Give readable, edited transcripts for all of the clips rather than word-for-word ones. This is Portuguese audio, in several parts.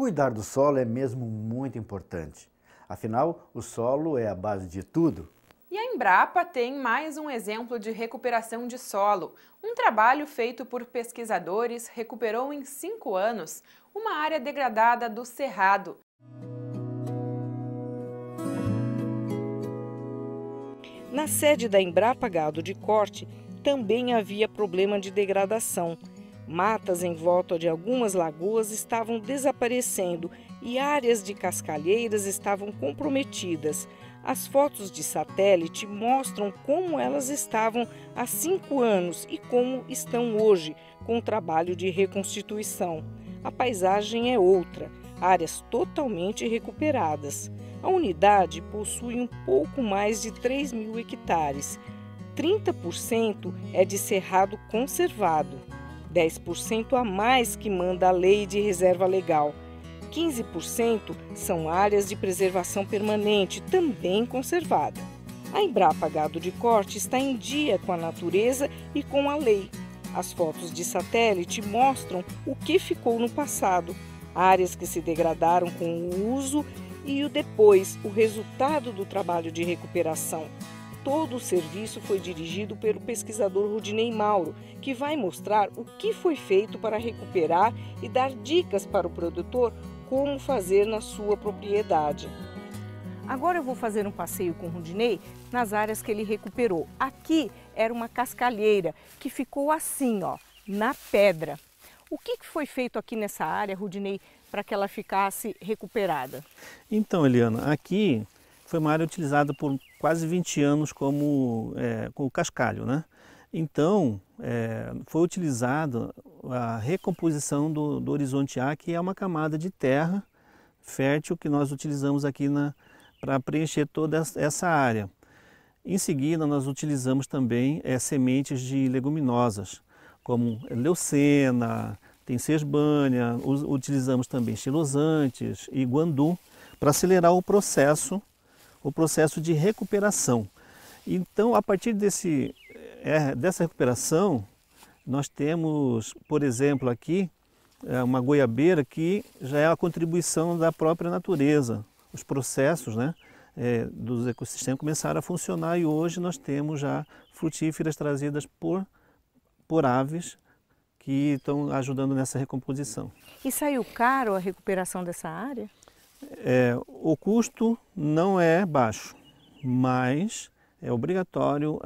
Cuidar do solo é mesmo muito importante. Afinal, o solo é a base de tudo. E a Embrapa tem mais um exemplo de recuperação de solo. Um trabalho feito por pesquisadores recuperou em 5 anos uma área degradada do Cerrado. Na sede da Embrapa Gado de Corte também havia problema de degradação. Matas em volta de algumas lagoas estavam desaparecendo e áreas de cascalheiras estavam comprometidas. As fotos de satélite mostram como elas estavam há 5 anos e como estão hoje, com o trabalho de reconstituição. A paisagem é outra, áreas totalmente recuperadas. A unidade possui um pouco mais de 3.000 hectares. 30% é de cerrado conservado. 10% a mais que manda a Lei de Reserva Legal. 15% são áreas de preservação permanente, também conservada. A Embrapa Gado de Corte está em dia com a natureza e com a lei. As fotos de satélite mostram o que ficou no passado, áreas que se degradaram com o uso e o depois, o resultado do trabalho de recuperação. Todo o serviço foi dirigido pelo pesquisador Rudinei Mauro, que vai mostrar o que foi feito para recuperar e dar dicas para o produtor como fazer na sua propriedade. Agora eu vou fazer um passeio com o Rudinei nas áreas que ele recuperou. Aqui era uma cascalheira que ficou assim, ó, na pedra. O que foi feito aqui nessa área, Rudinei, para que ela ficasse recuperada? Então, Eliana, aqui foi uma área utilizada por quase 20 anos como cascalho, né? Então, foi utilizada a recomposição do horizonte A, que é uma camada de terra fértil que nós utilizamos aqui para preencher toda essa área. Em seguida, nós utilizamos também sementes de leguminosas, como leucena, tem sesbânia, utilizamos também estilosantes e guandu para acelerar o processo de recuperação. Então, a partir dessa recuperação, nós temos, por exemplo, aqui uma goiabeira que já é a contribuição da própria natureza. Os processos, né, dos ecossistemas começaram a funcionar e hoje nós temos já frutíferas trazidas por aves que estão ajudando nessa recomposição. E saiu caro a recuperação dessa área? O custo não é baixo, mas é obrigatório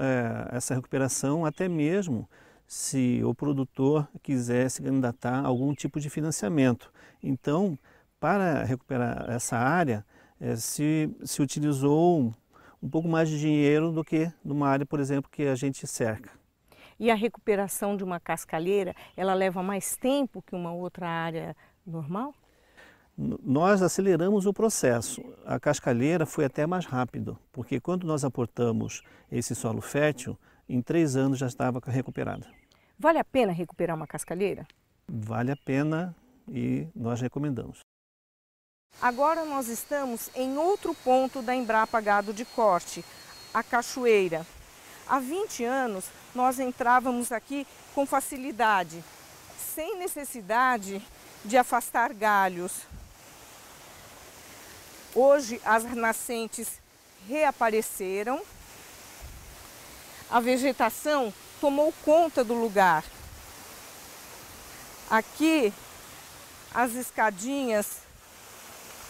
essa recuperação, até mesmo se o produtor quiser se candidatar a algum tipo de financiamento. Então, para recuperar essa área, se utilizou um pouco mais de dinheiro do que numa área, por exemplo, que a gente cerca. E a recuperação de uma cascalheira, ela leva mais tempo que uma outra área normal? Nós aceleramos o processo. A cascalheira foi até mais rápido, porque quando nós aportamos esse solo fértil, em 3 anos já estava recuperada. Vale a pena recuperar uma cascalheira? Vale a pena e nós recomendamos. Agora nós estamos em outro ponto da Embrapa Gado de Corte, a cachoeira. Há 20 anos nós entrávamos aqui com facilidade, sem necessidade de afastar galhos. Hoje as nascentes reapareceram, a vegetação tomou conta do lugar. Aqui as escadinhas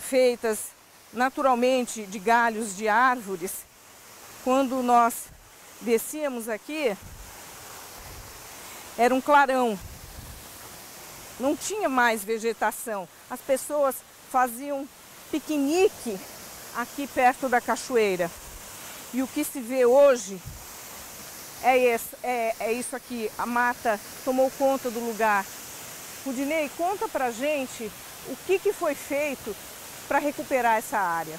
feitas naturalmente de galhos de árvores, quando nós descíamos aqui, era um clarão, não tinha mais vegetação. As pessoas faziam piquenique aqui perto da cachoeira. E o que se vê hoje é isso aqui, a mata tomou conta do lugar. Rudinei, conta pra gente o que foi feito para recuperar essa área.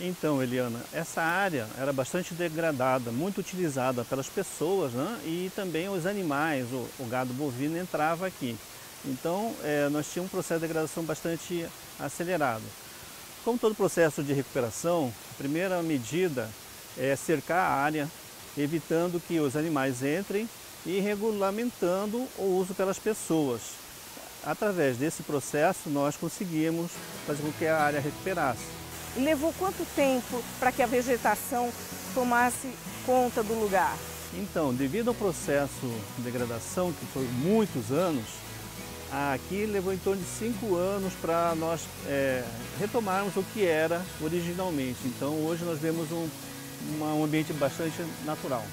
Então, Eliana, essa área era bastante degradada, muito utilizada pelas pessoas, né? E também os animais, o gado bovino entrava aqui. Então, nós tínhamos um processo de degradação bastante acelerado. Como todo processo de recuperação, a primeira medida é cercar a área, evitando que os animais entrem e regulamentando o uso pelas pessoas. Através desse processo, nós conseguimos fazer com que a área recuperasse. E levou quanto tempo para que a vegetação tomasse conta do lugar? Então, devido ao processo de degradação, que foi muitos anos, aqui levou em torno de 5 anos para nós retomarmos o que era originalmente. Então, hoje nós vemos um ambiente bastante natural.